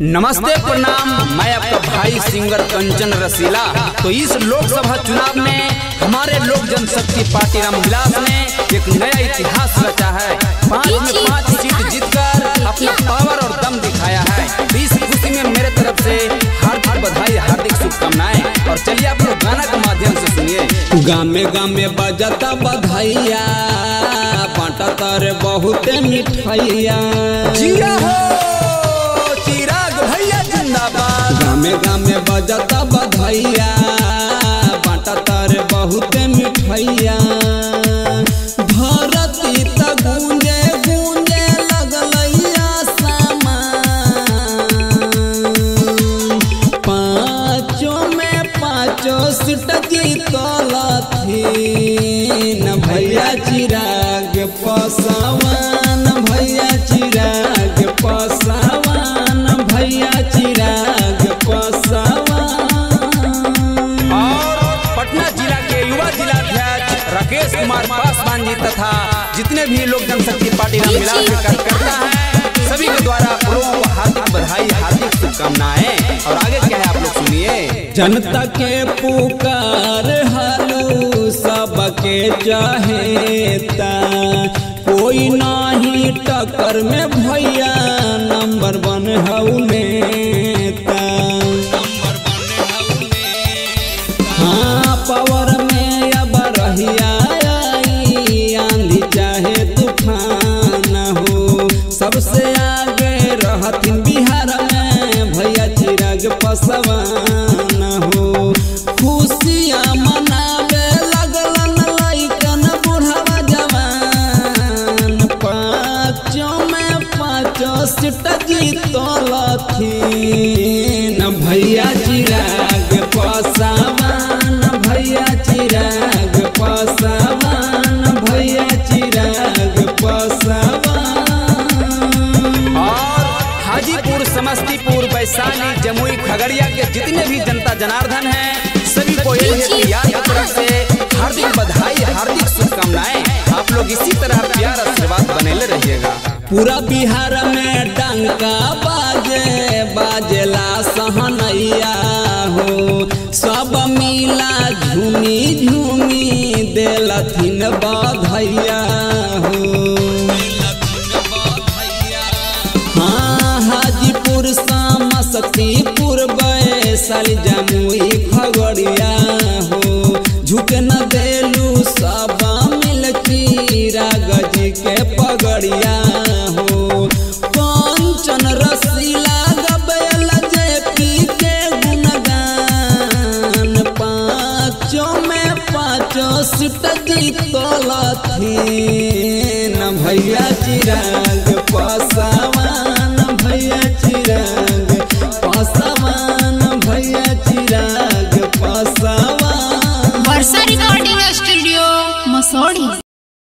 नमस्ते प्रणाम, मैं आपका भाई सिंगर कंचन रसीला। तो इस लोकसभा चुनाव में हमारे लोक जन शक्ति पार्टी रामविलास ने एक नया इतिहास रचा है। 5 में 5 सीट जीतकर अपना पावर और दम दिखाया है। इस खुशी में मेरे तरफ से हार्दिक बधाई, हार्दिक शुभकामनाएं। और चलिए आप लोग गाना के माध्यम से सुनिए। गामे गामे बजता बधाइया, बांटा तारे बहुत मिठाइया। गामे गामे बजता बधाइया, बांटा तारे बहुत मिठाइया। धरती तक गूंजे गूंजे लगलैया समा, पाँचों में पाँचों सीट जीतलथिन भैया चिराग पसवान। भैया चिराग पसवान, भैया चिराग पसवान। और पटना जिला के युवा जिलाध्यक्ष राकेश कुमार पासवान जी तथा जितने भी लोग जन शक्ति पार्टी रामविलास के कार्यकर्ता हैं, सभी के द्वारा आप लोगों को हार्दिक बधाई, हार्दिक शुभकामनाएं। और आगे क्या है आप लोग सुनिए। जनता के पुकार हालू, सबके चाहेता कोई नहीं। टक्कर में भैया नंबर 1 हऊ नेता। हाँ पावर में अब रहिया आई, आंधी चाहे तूफान हो। सबसे आगे रहथिन बिहार में भैया चिराग पसवान हो। खुशियाँ मनावे लगलन लइकन बुढ़वा जवान, पाँचों में पाँचों सीट जीतलथिन भैया चिराग पसवान। भैया चिराग पसवान, भैया चिराग पसवान। और हाजीपुर, समस्तीपुर, वैशाली, जमुई, खगड़िया के जितने भी जनता जनार्दन हैं, सभी को यह तरफ से हार्दिक बधाई, हार्दिक शुभकामनाएं। आप लोग इसी तरह प्यार आशीर्वाद बनेले रहिएगा। पूरा बिहार में डंका बाजे बाजेला सहनैया हो। सब मिला झूमी झूमी देलथिन बधैया हो। हाँ हाजीपुर, समस्तीपुर, वैशाली, जमुई, खगड़िया हो। झुक न देलू सब मिल चिराग जी के पगड़िया हो। कंचन रसीला गबेल जेपी के गुणगान, पाँचों में पाँचों सीट जीतलथिन भैया चिराग पसवान। भैया चिराग पसवान।